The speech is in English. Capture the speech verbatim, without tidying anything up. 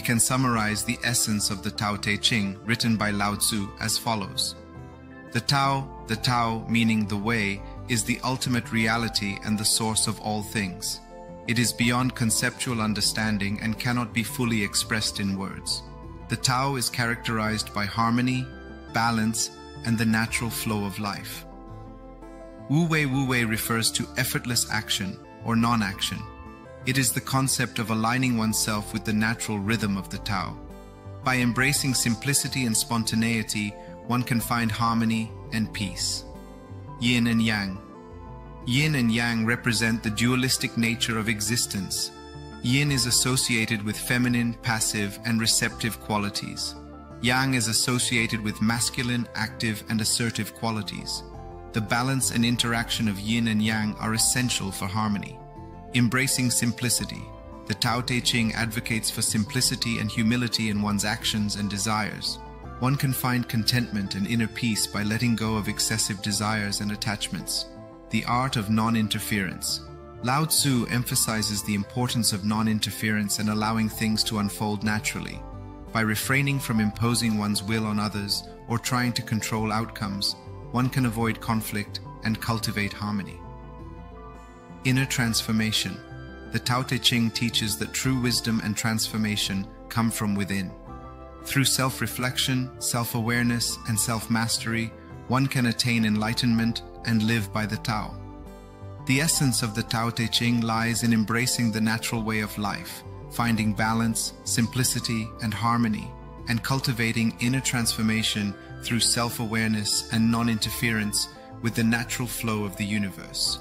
we can summarize the essence of the Tao Te Ching, written by Lao Tzu, as follows. The Tao, the Tao meaning the way, is the ultimate reality and the source of all things. It is beyond conceptual understanding and cannot be fully expressed in words. The Tao is characterized by harmony, balance, and the natural flow of life. Wu Wei Wu Wei refers to effortless action or non-action. It is the concept of aligning oneself with the natural rhythm of the Tao. By embracing simplicity and spontaneity, one can find harmony and peace. Yin and Yang. Yin and Yang represent the dualistic nature of existence. Yin is associated with feminine, passive, and receptive qualities. Yang is associated with masculine, active, and assertive qualities. The balance and interaction of Yin and Yang are essential for harmony. Embracing simplicity. The Tao Te Ching advocates for simplicity and humility in one's actions and desires. One can find contentment and inner peace by letting go of excessive desires and attachments. The art of non-interference. Lao Tzu emphasizes the importance of non-interference and allowing things to unfold naturally. By refraining from imposing one's will on others or trying to control outcomes, one can avoid conflict and cultivate harmony. Inner transformation. The Tao Te Ching teaches that true wisdom and transformation come from within. Through self-reflection, self-awareness, and self-mastery, one can attain enlightenment and live by the Tao. The essence of the Tao Te Ching lies in embracing the natural way of life, finding balance, simplicity, and harmony, and cultivating inner transformation through self-awareness and non-interference with the natural flow of the universe.